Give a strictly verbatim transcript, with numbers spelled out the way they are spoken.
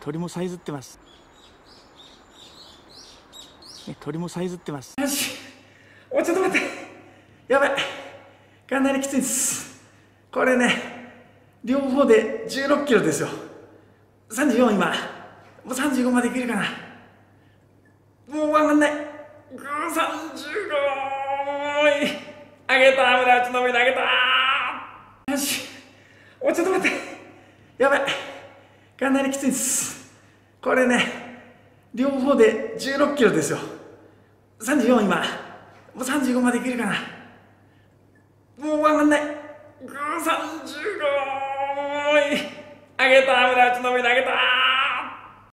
鳥もさえずってます。鳥もさえずってます。よし、おちょっと待って、やばい、かなりきついです。これね、両方でじゅうろっキロですよ。さんじゅうよん、今もうさんじゅうごまでいけるかな。もう上がんない。うー、さんじゅうごーい、上げた、胸打ちの上で上げた。よし、おちょっと待って、やばい、かなりきついです。これね、両方でじゅうろっキロですよ。さんじゅうよん、今もうさんじゅうごまでいけるかな。もう上がんない。うー、さんじゅうごーい、上げた、胸打ちの上で上げた。